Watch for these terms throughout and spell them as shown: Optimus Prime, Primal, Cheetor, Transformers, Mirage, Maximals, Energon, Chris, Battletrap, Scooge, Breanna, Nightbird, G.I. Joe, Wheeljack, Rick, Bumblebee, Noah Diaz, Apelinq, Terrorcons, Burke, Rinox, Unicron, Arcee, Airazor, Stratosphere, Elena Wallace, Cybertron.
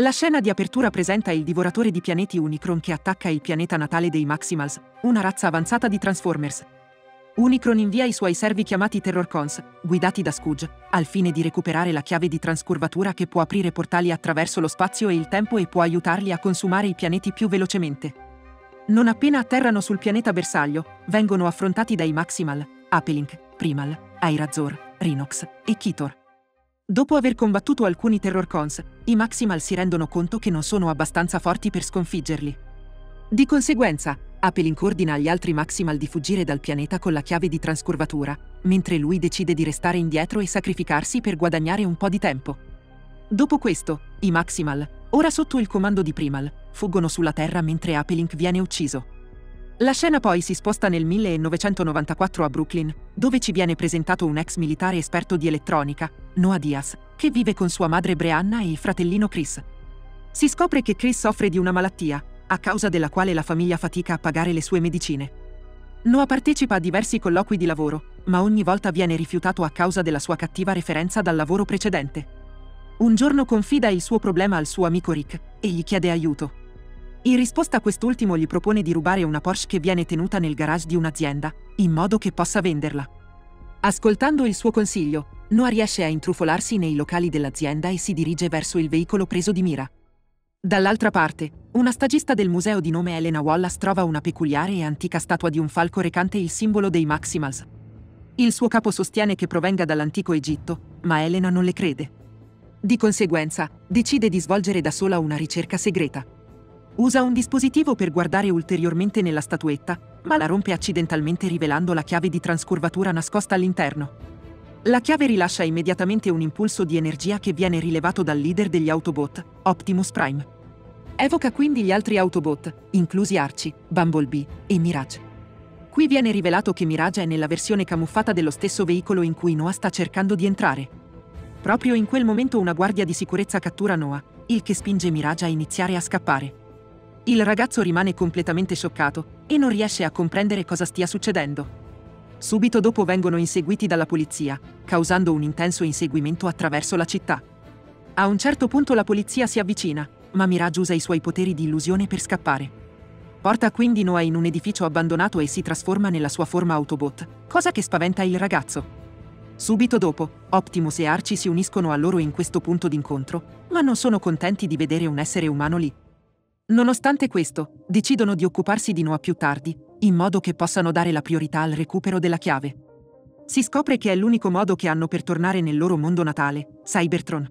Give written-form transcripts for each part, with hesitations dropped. La scena di apertura presenta il divoratore di pianeti Unicron che attacca il pianeta natale dei Maximals, una razza avanzata di Transformers. Unicron invia i suoi servi chiamati Terrorcons, guidati da Scooge, al fine di recuperare la chiave di transcurvatura che può aprire portali attraverso lo spazio e il tempo e può aiutarli a consumare i pianeti più velocemente. Non appena atterrano sul pianeta bersaglio, vengono affrontati dai Maximal, Apelinq, Primal, Airazor, Rinox e Cheetor. Dopo aver combattuto alcuni Terrorcons, i Maximal si rendono conto che non sono abbastanza forti per sconfiggerli. Di conseguenza, Apelinq ordina agli altri Maximal di fuggire dal pianeta con la chiave di transcurvatura, mentre lui decide di restare indietro e sacrificarsi per guadagnare un po' di tempo. Dopo questo, i Maximal, ora sotto il comando di Primal, fuggono sulla Terra mentre Apelinq viene ucciso. La scena poi si sposta nel 1994 a Brooklyn, dove ci viene presentato un ex militare esperto di elettronica, Noah Diaz, che vive con sua madre Breanna e il fratellino Chris. Si scopre che Chris soffre di una malattia, a causa della quale la famiglia fatica a pagare le sue medicine. Noah partecipa a diversi colloqui di lavoro, ma ogni volta viene rifiutato a causa della sua cattiva referenza dal lavoro precedente. Un giorno confida il suo problema al suo amico Rick e gli chiede aiuto. In risposta quest'ultimo gli propone di rubare una Porsche che viene tenuta nel garage di un'azienda, in modo che possa venderla. Ascoltando il suo consiglio, Noah riesce a intrufolarsi nei locali dell'azienda e si dirige verso il veicolo preso di mira. Dall'altra parte, una stagista del museo di nome Elena Wallace trova una peculiare e antica statua di un falco recante il simbolo dei Maximals. Il suo capo sostiene che provenga dall'antico Egitto, ma Elena non le crede. Di conseguenza, decide di svolgere da sola una ricerca segreta. Usa un dispositivo per guardare ulteriormente nella statuetta, ma la rompe accidentalmente rivelando la chiave di transcurvatura nascosta all'interno. La chiave rilascia immediatamente un impulso di energia che viene rilevato dal leader degli Autobot, Optimus Prime. Evoca quindi gli altri Autobot, inclusi Arcee, Bumblebee e Mirage. Qui viene rivelato che Mirage è nella versione camuffata dello stesso veicolo in cui Noah sta cercando di entrare. Proprio in quel momento una guardia di sicurezza cattura Noah, il che spinge Mirage a iniziare a scappare. Il ragazzo rimane completamente scioccato e non riesce a comprendere cosa stia succedendo. Subito dopo vengono inseguiti dalla polizia, causando un intenso inseguimento attraverso la città. A un certo punto la polizia si avvicina, ma Mirage usa i suoi poteri di illusione per scappare. Porta quindi Noah in un edificio abbandonato e si trasforma nella sua forma Autobot, cosa che spaventa il ragazzo. Subito dopo, Optimus e Arcee si uniscono a loro in questo punto d'incontro, ma non sono contenti di vedere un essere umano lì. Nonostante questo, decidono di occuparsi di Noah più tardi, in modo che possano dare la priorità al recupero della chiave. Si scopre che è l'unico modo che hanno per tornare nel loro mondo natale, Cybertron.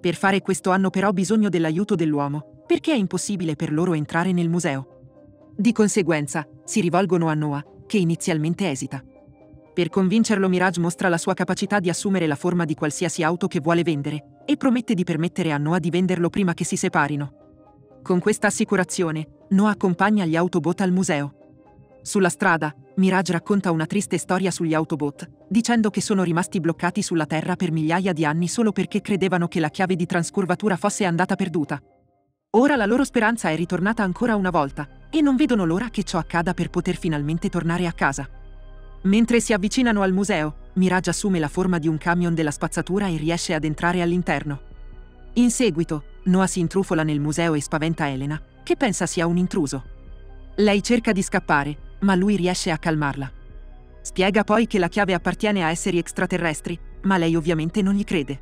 Per fare questo hanno però bisogno dell'aiuto dell'uomo, perché è impossibile per loro entrare nel museo. Di conseguenza, si rivolgono a Noah, che inizialmente esita. Per convincerlo Mirage mostra la sua capacità di assumere la forma di qualsiasi auto che vuole vendere, e promette di permettere a Noah di venderlo prima che si separino. Con questa assicurazione, Noah accompagna gli Autobot al museo. Sulla strada, Mirage racconta una triste storia sugli Autobot, dicendo che sono rimasti bloccati sulla Terra per migliaia di anni solo perché credevano che la chiave di transcurvatura fosse andata perduta. Ora la loro speranza è ritornata ancora una volta, e non vedono l'ora che ciò accada per poter finalmente tornare a casa. Mentre si avvicinano al museo, Mirage assume la forma di un camion della spazzatura e riesce ad entrare all'interno. In seguito, Noah si intrufola nel museo e spaventa Elena, che pensa sia un intruso. Lei cerca di scappare, ma lui riesce a calmarla. Spiega poi che la chiave appartiene a esseri extraterrestri, ma lei ovviamente non gli crede.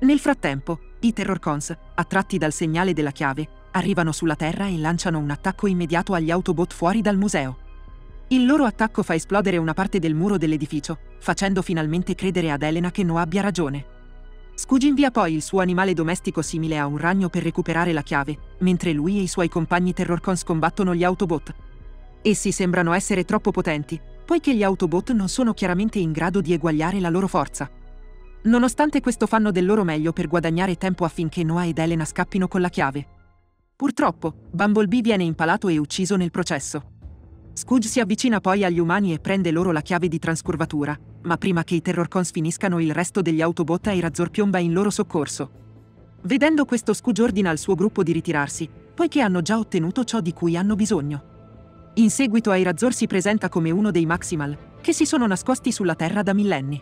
Nel frattempo, i Terrorcons, attratti dal segnale della chiave, arrivano sulla Terra e lanciano un attacco immediato agli Autobot fuori dal museo. Il loro attacco fa esplodere una parte del muro dell'edificio, facendo finalmente credere ad Elena che Noah abbia ragione. Scooge invia poi il suo animale domestico simile a un ragno per recuperare la chiave, mentre lui e i suoi compagni Terrorcons combattono gli Autobot. Essi sembrano essere troppo potenti, poiché gli Autobot non sono chiaramente in grado di eguagliare la loro forza. Nonostante questo fanno del loro meglio per guadagnare tempo affinché Noah ed Elena scappino con la chiave. Purtroppo, Bumblebee viene impalato e ucciso nel processo. Scooge si avvicina poi agli umani e prende loro la chiave di transcurvatura, ma prima che i Terrorcons finiscano il resto degli Autobot Airazor piomba in loro soccorso. Vedendo questo Scooge ordina al suo gruppo di ritirarsi, poiché hanno già ottenuto ciò di cui hanno bisogno. In seguito Airazor si presenta come uno dei Maximal, che si sono nascosti sulla Terra da millenni.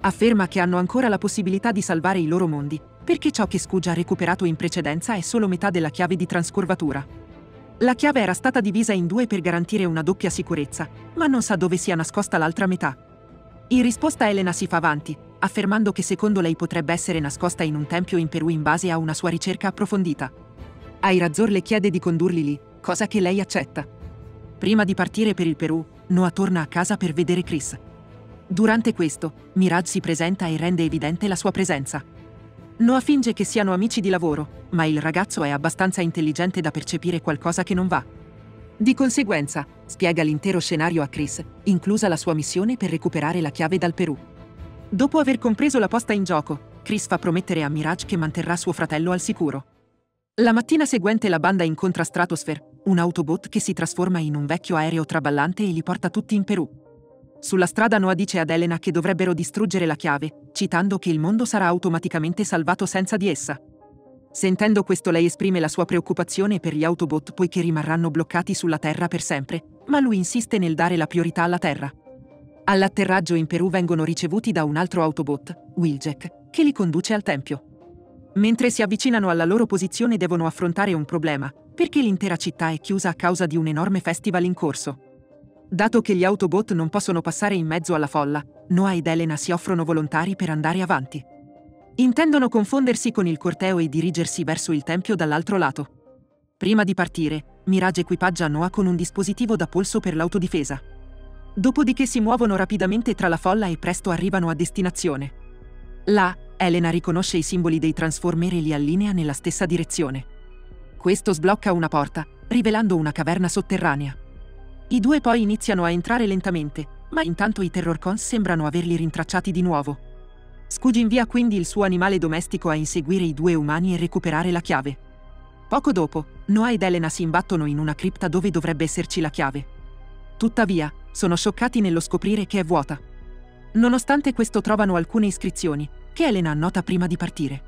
Afferma che hanno ancora la possibilità di salvare i loro mondi, perché ciò che Scooge ha recuperato in precedenza è solo metà della chiave di transcurvatura. La chiave era stata divisa in due per garantire una doppia sicurezza, ma non sa dove sia nascosta l'altra metà. In risposta Elena si fa avanti, affermando che secondo lei potrebbe essere nascosta in un tempio in Perù in base a una sua ricerca approfondita. Airazor le chiede di condurli lì, cosa che lei accetta. Prima di partire per il Perù, Noah torna a casa per vedere Chris. Durante questo, Mirage si presenta e rende evidente la sua presenza. Noah finge che siano amici di lavoro, ma il ragazzo è abbastanza intelligente da percepire qualcosa che non va. Di conseguenza, spiega l'intero scenario a Chris, inclusa la sua missione per recuperare la chiave dal Perù. Dopo aver compreso la posta in gioco, Chris fa promettere a Mirage che manterrà suo fratello al sicuro. La mattina seguente la banda incontra Stratosphere, un Autobot che si trasforma in un vecchio aereo traballante e li porta tutti in Perù. Sulla strada Noah dice ad Elena che dovrebbero distruggere la chiave, citando che il mondo sarà automaticamente salvato senza di essa. Sentendo questo lei esprime la sua preoccupazione per gli Autobot poiché rimarranno bloccati sulla Terra per sempre, ma lui insiste nel dare la priorità alla Terra. All'atterraggio in Perù vengono ricevuti da un altro Autobot, Wheeljack, che li conduce al tempio. Mentre si avvicinano alla loro posizione devono affrontare un problema, perché l'intera città è chiusa a causa di un enorme festival in corso. Dato che gli Autobot non possono passare in mezzo alla folla, Noah ed Elena si offrono volontari per andare avanti. Intendono confondersi con il corteo e dirigersi verso il tempio dall'altro lato. Prima di partire, Mirage equipaggia Noah con un dispositivo da polso per l'autodifesa. Dopodiché si muovono rapidamente tra la folla e presto arrivano a destinazione. Là, Elena riconosce i simboli dei Transformer e li allinea nella stessa direzione. Questo sblocca una porta, rivelando una caverna sotterranea. I due poi iniziano a entrare lentamente, ma intanto i Terrorcons sembrano averli rintracciati di nuovo. Scooge invia quindi il suo animale domestico a inseguire i due umani e recuperare la chiave. Poco dopo, Noah ed Elena si imbattono in una cripta dove dovrebbe esserci la chiave. Tuttavia, sono scioccati nello scoprire che è vuota. Nonostante questo trovano alcune iscrizioni, che Elena annota prima di partire.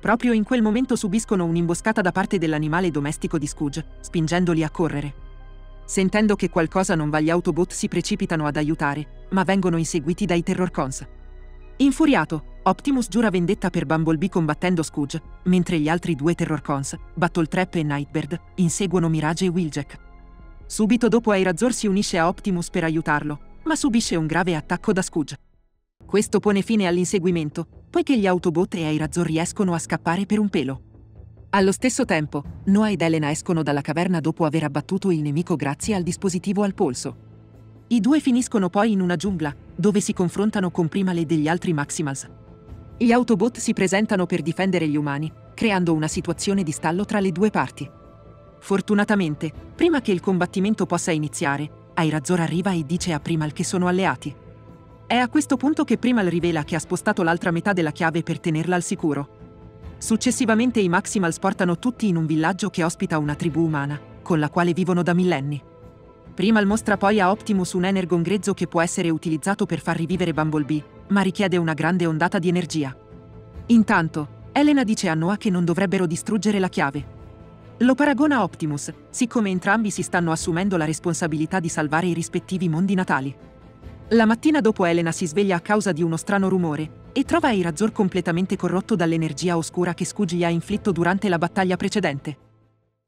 Proprio in quel momento subiscono un'imboscata da parte dell'animale domestico di Scooge, spingendoli a correre. Sentendo che qualcosa non va gli Autobot si precipitano ad aiutare, ma vengono inseguiti dai Terrorcons. Infuriato, Optimus giura vendetta per Bumblebee combattendo Scooge, mentre gli altri due Terrorcons, Battletrap e Nightbird, inseguono Mirage e Wheeljack. Subito dopo Airazor si unisce a Optimus per aiutarlo, ma subisce un grave attacco da Scooge. Questo pone fine all'inseguimento, poiché gli Autobot e Airazor riescono a scappare per un pelo. Allo stesso tempo, Noah ed Elena escono dalla caverna dopo aver abbattuto il nemico grazie al dispositivo al polso. I due finiscono poi in una giungla, dove si confrontano con Primal e degli altri Maximals. Gli Autobot si presentano per difendere gli umani, creando una situazione di stallo tra le due parti. Fortunatamente, prima che il combattimento possa iniziare, Airazor arriva e dice a Primal che sono alleati. È a questo punto che Primal rivela che ha spostato l'altra metà della chiave per tenerla al sicuro. Successivamente i Maximals portano tutti in un villaggio che ospita una tribù umana, con la quale vivono da millenni. Primal mostra poi a Optimus un Energon grezzo che può essere utilizzato per far rivivere Bumblebee, ma richiede una grande ondata di energia. Intanto, Elena dice a Noah che non dovrebbero distruggere la chiave. Lo paragona a Optimus, siccome entrambi si stanno assumendo la responsabilità di salvare i rispettivi mondi natali. La mattina dopo Elena si sveglia a causa di uno strano rumore e trova Airazor completamente corrotto dall'energia oscura che Scooge gli ha inflitto durante la battaglia precedente.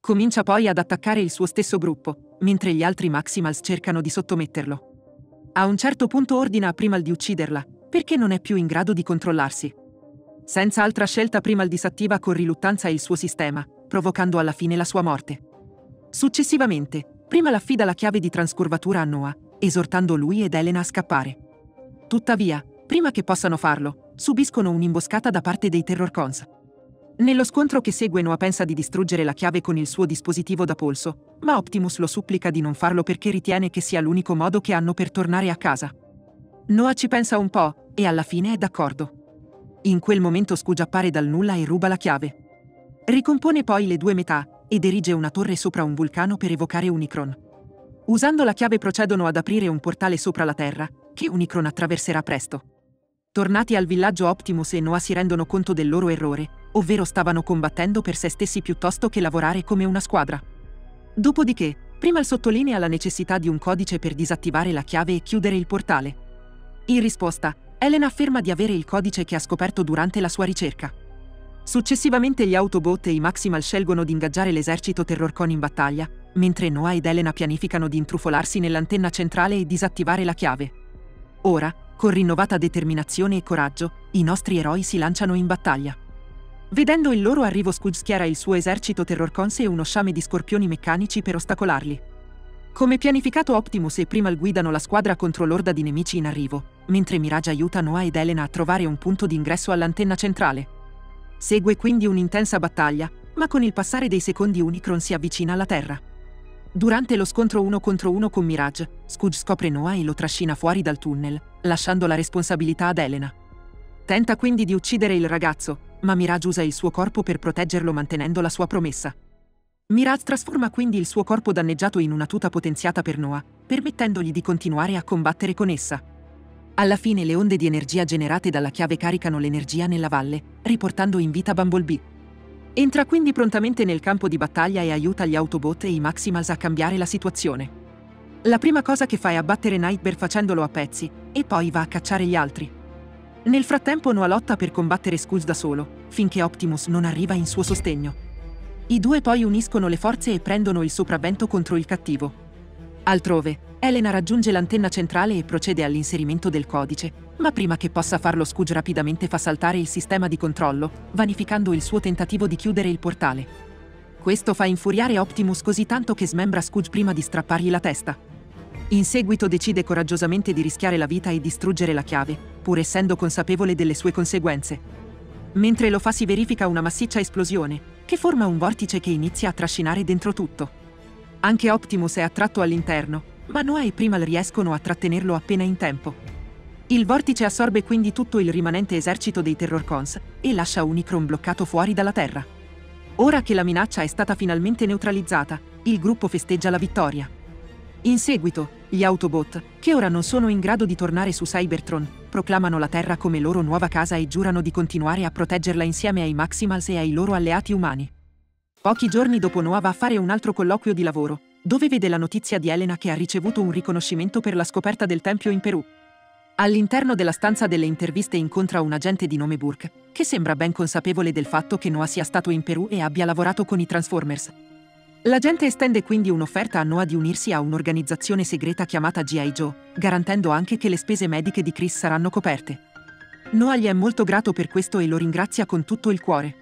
Comincia poi ad attaccare il suo stesso gruppo, mentre gli altri Maximals cercano di sottometterlo. A un certo punto ordina a Primal di ucciderla, perché non è più in grado di controllarsi. Senza altra scelta Primal disattiva con riluttanza il suo sistema, provocando alla fine la sua morte. Successivamente, Primal affida la chiave di transcurvatura a Noah, esortando lui ed Elena a scappare. Tuttavia, prima che possano farlo, subiscono un'imboscata da parte dei Terrorcons. Nello scontro che segue Noah pensa di distruggere la chiave con il suo dispositivo da polso, ma Optimus lo supplica di non farlo perché ritiene che sia l'unico modo che hanno per tornare a casa. Noah ci pensa un po', e alla fine è d'accordo. In quel momento Scooge appare dal nulla e ruba la chiave. Ricompone poi le due metà, ed erige una torre sopra un vulcano per evocare Unicron. Usando la chiave procedono ad aprire un portale sopra la Terra, che Unicron attraverserà presto. Tornati al villaggio Optimus e Noah si rendono conto del loro errore, ovvero stavano combattendo per se stessi piuttosto che lavorare come una squadra. Dopodiché, Primal sottolinea la necessità di un codice per disattivare la chiave e chiudere il portale. In risposta, Elena afferma di avere il codice che ha scoperto durante la sua ricerca. Successivamente gli Autobot e i Maximal scelgono di ingaggiare l'esercito Terrorcon in battaglia, mentre Noah ed Elena pianificano di intrufolarsi nell'antenna centrale e disattivare la chiave. Ora, con rinnovata determinazione e coraggio, i nostri eroi si lanciano in battaglia. Vedendo il loro arrivo, Scooge schiera il suo esercito Terrorcons e uno sciame di scorpioni meccanici per ostacolarli. Come pianificato, Optimus e Primal guidano la squadra contro l'orda di nemici in arrivo, mentre Mirage aiuta Noah ed Elena a trovare un punto d'ingresso all'antenna centrale. Segue quindi un'intensa battaglia, ma con il passare dei secondi Unicron si avvicina alla Terra. Durante lo scontro 1 contro 1 con Mirage, Scooge scopre Noah e lo trascina fuori dal tunnel, lasciando la responsabilità ad Elena. Tenta quindi di uccidere il ragazzo, ma Mirage usa il suo corpo per proteggerlo mantenendo la sua promessa. Mirage trasforma quindi il suo corpo danneggiato in una tuta potenziata per Noah, permettendogli di continuare a combattere con essa. Alla fine le onde di energia generate dalla chiave caricano l'energia nella valle, riportando in vita Bumblebee. Entra quindi prontamente nel campo di battaglia e aiuta gli Autobot e i Maximals a cambiare la situazione. La prima cosa che fa è abbattere Nightbird facendolo a pezzi, e poi va a cacciare gli altri. Nel frattempo Noah lotta per combattere Scooge da solo, finché Optimus non arriva in suo sostegno. I due poi uniscono le forze e prendono il sopravvento contro il cattivo. Altrove, Elena raggiunge l'antenna centrale e procede all'inserimento del codice, ma prima che possa farlo Scooge rapidamente fa saltare il sistema di controllo, vanificando il suo tentativo di chiudere il portale. Questo fa infuriare Optimus così tanto che smembra Scooge prima di strappargli la testa. In seguito decide coraggiosamente di rischiare la vita e distruggere la chiave, pur essendo consapevole delle sue conseguenze. Mentre lo fa si verifica una massiccia esplosione, che forma un vortice che inizia a trascinare dentro tutto. Anche Optimus è attratto all'interno, ma Noah e Primal riescono a trattenerlo appena in tempo. Il vortice assorbe quindi tutto il rimanente esercito dei Terrorcons e lascia Unicron bloccato fuori dalla Terra. Ora che la minaccia è stata finalmente neutralizzata, il gruppo festeggia la vittoria. In seguito, gli Autobot, che ora non sono in grado di tornare su Cybertron, proclamano la Terra come loro nuova casa e giurano di continuare a proteggerla insieme ai Maximals e ai loro alleati umani. Pochi giorni dopo Noah va a fare un altro colloquio di lavoro, dove vede la notizia di Elena che ha ricevuto un riconoscimento per la scoperta del tempio in Perù. All'interno della stanza delle interviste incontra un agente di nome Burke, che sembra ben consapevole del fatto che Noah sia stato in Perù e abbia lavorato con i Transformers. L'agente estende quindi un'offerta a Noah di unirsi a un'organizzazione segreta chiamata G.I. Joe, garantendo anche che le spese mediche di Chris saranno coperte. Noah gli è molto grato per questo e lo ringrazia con tutto il cuore.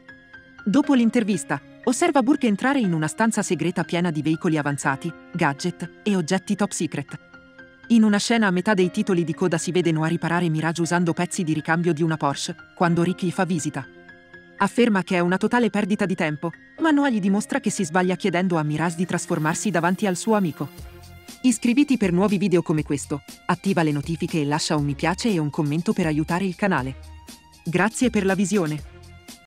Dopo l'intervista, osserva Burke entrare in una stanza segreta piena di veicoli avanzati, gadget e oggetti top secret. In una scena a metà dei titoli di coda si vede Noah riparare Mirage usando pezzi di ricambio di una Porsche, quando Rick gli fa visita. Afferma che è una totale perdita di tempo, ma Noah gli dimostra che si sbaglia chiedendo a Mirage di trasformarsi davanti al suo amico. Iscriviti per nuovi video come questo, attiva le notifiche e lascia un mi piace e un commento per aiutare il canale. Grazie per la visione.